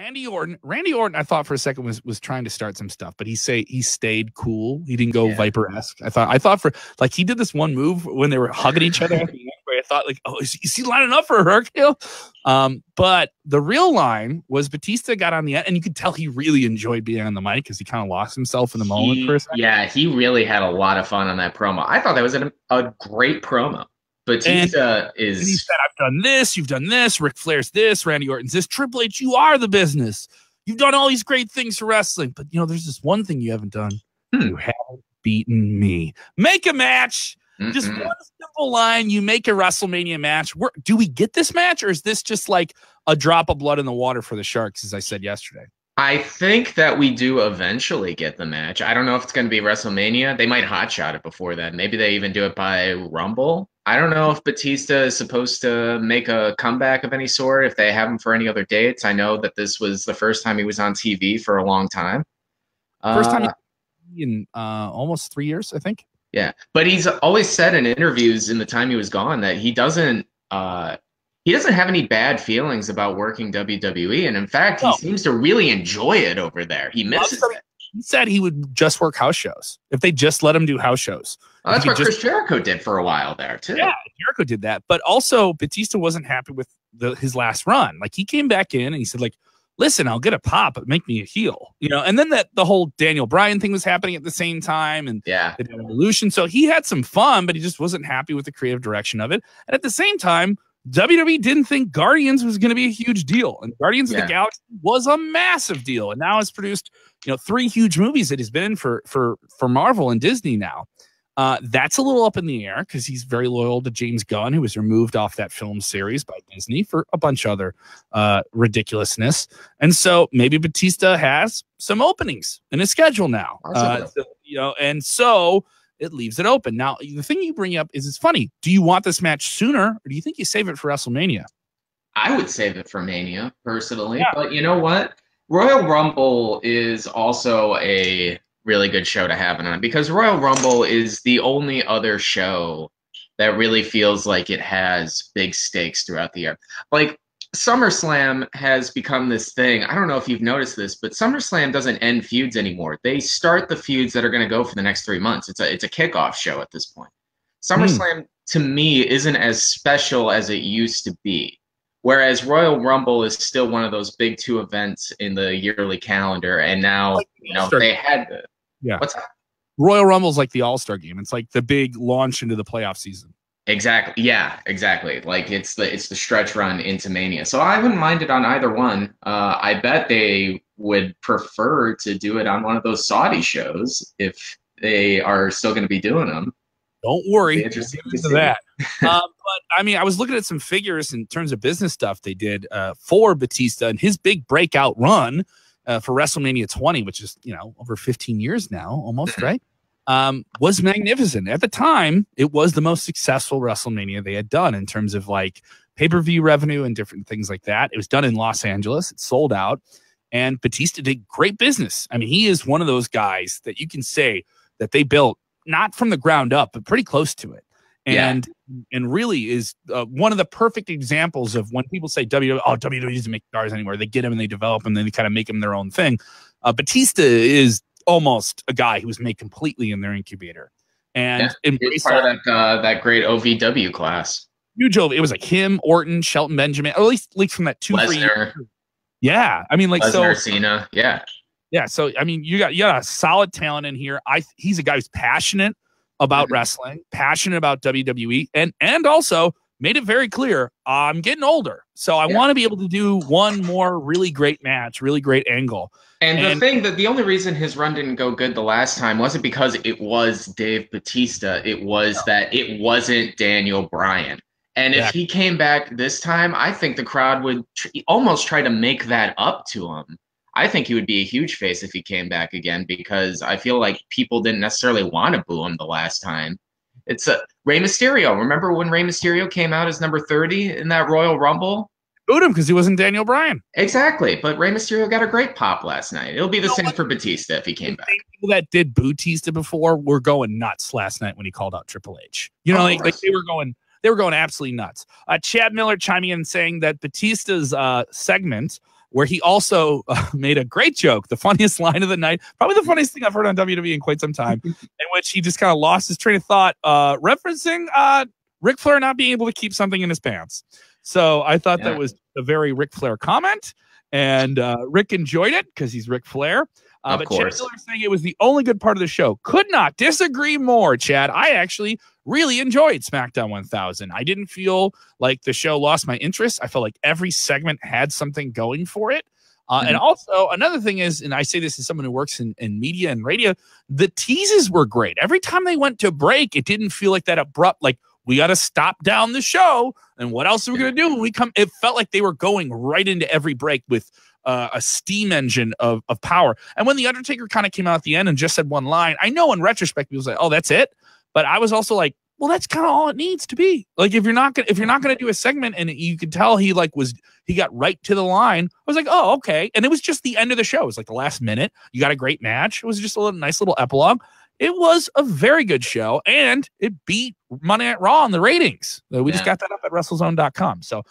Randy Orton, I thought for a second was trying to start some stuff, but he stayed cool. He didn't go Viper-esque. I thought for like he did this one move when they were hugging each other. I thought like, oh, is he lining up for a Hercule? But the real line was Batista got on the end, and you could tell he really enjoyed being on the mic because he kind of lost himself in the moment for a second. Yeah, he really had a lot of fun on that promo. I thought that was a great promo. Batista and he said, I've done this, you've done this, Ric Flair's this, Randy Orton's this, Triple H, you are the business. You've done all these great things for wrestling, but you know, there's this one thing you haven't done. You haven't beaten me. Make a match. Just one simple line. You make a WrestleMania match. Do we get this match, or is this just like a drop of blood in the water for the Sharks, as I said yesterday? I think that we do eventually get the match. I don't know if it's going to be WrestleMania. They might hotshot it before that. Maybe they even do it by Rumble. I don't know if Batista is supposed to make a comeback of any sort, if they have him for any other dates. I know that this was the first time he was on TV for a long time. First time in almost 3 years, I think. Yeah, but he's always said in interviews in the time he was gone that he doesn't have any bad feelings about working WWE, and in fact, he seems to really enjoy it over there. He misses it. He said he would just work house shows if they just let him do house shows. Oh, that's what Chris Jericho did for a while there too. Yeah, Jericho did that, but also Batista wasn't happy with his last run. Like he came back in and he said like, listen, I'll get a pop, but make me a heel, you know. And then the whole Daniel Bryan thing was happening at the same time, and the Evolution. So he had some fun, but he just wasn't happy with the creative direction of it. And at the same time, WWE didn't think Guardians was going to be a huge deal, and Guardians of the Galaxy was a massive deal. And now it's produced, you know, 3 huge movies that he's been in for Marvel and Disney now. That's a little up in the air because he's very loyal to James Gunn, who was removed off that film series by Disney for a bunch of other ridiculousness. And so maybe Batista has some openings in his schedule now, you know, and so it leaves it open. Now, the thing you bring up is it's funny. Do you want this match sooner, or do you think you save it for WrestleMania? I would save it for Mania personally, but you know what? Royal Rumble is also a really good show to have it on, because Royal Rumble is the only other show that really feels like it has big stakes throughout the year. Like SummerSlam has become this thing. I don't know if you've noticed this, but SummerSlam doesn't end feuds anymore. They start the feuds that are going to go for the next 3 months. It's a kickoff show at this point. SummerSlam to me isn't as special as it used to be. Whereas Royal Rumble is still one of those big 2 events in the yearly calendar, and now you know they had the What's that? Royal Rumble's like the All-Star Game. It's like the big launch into the playoff season. Exactly. Yeah, exactly. Like it's the stretch run into Mania. So I wouldn't mind it on either one. I bet they would prefer to do it on one of those Saudi shows if they are still going to be doing them. Don't worry. Interesting to that. But I mean, I was looking at some figures in terms of business stuff they did for Batista and his big breakout run for WrestleMania 20, which is, you know, over 15 years now, almost, right? Was magnificent. At the time, it was the most successful WrestleMania they had done in terms of like pay-per-view revenue and different things like that. It was done in Los Angeles. It sold out. And Batista did great business. I mean, he is one of those guys that you can say that they built not from the ground up, but pretty close to it. And and really is one of the perfect examples of when people say WWE, oh, WWE doesn't make stars anymore. They get them and they develop them and then they kind of make them their own thing. Batista is almost a guy who was made completely in their incubator. And embraced part of that great OVW class. Huge OVW. It was like him, Orton, Shelton Benjamin, or at least like from that 2-3 year. Yeah. I mean, like Lesner, so Cena. Yeah. Yeah, so I mean, you got a solid talent in here. He's a guy who's passionate about wrestling, passionate about WWE, and also made it very clear I'm getting older, so I want to be able to do one more really great match, really great angle. And the thing that the only reason his run didn't go good the last time wasn't because it was Dave Batista. It was that it wasn't Daniel Bryan. And if he came back this time, I think the crowd would almost try to make that up to him. I think he would be a huge face if he came back again, because I feel like people didn't necessarily want to boo him the last time. It's Rey Mysterio. Remember when Rey Mysterio came out as number 30 in that Royal Rumble? Booed him because he wasn't Daniel Bryan. Exactly. But Rey Mysterio got a great pop last night. It'll be the same for Batista if he came back. People that did boo Batista before were going nuts last night when he called out Triple H. You know, like they were going... They were going absolutely nuts. Chad Miller chiming in saying that Batista's segment where he also made a great joke, the funniest line of the night, probably the funniest thing I've heard on WWE in quite some time, in which he just kind of lost his train of thought, referencing Ric Flair not being able to keep something in his pants. So I thought that was a very Ric Flair comment, and Rick enjoyed it because he's Ric Flair. But Chad Miller saying it was the only good part of the show. Could not disagree more, Chad. I actually really enjoyed SmackDown 1000. I didn't feel like the show lost my interest. I felt like every segment had something going for it. And also, another thing is, and I say this as someone who works in media and radio, the teases were great. Every time they went to break, it didn't feel like that abrupt, like, we got to stop down the show. And what else are we going to do when we come? It felt like they were going right into every break with a steam engine of power. And when The Undertaker kind of came out at the end and just said one line, I know in retrospect, people say, oh, that's it. But I was also like, well, that's kind of all it needs to be. Like, if you're not going to do a segment, and you could tell he got right to the line. I was like, oh, okay. And it was just the end of the show. It was like the last minute. You got a great match. It was just a little nice little epilogue. It was a very good show, and it beat Monday Night Raw in the ratings. We just got that up at WrestleZone.com. So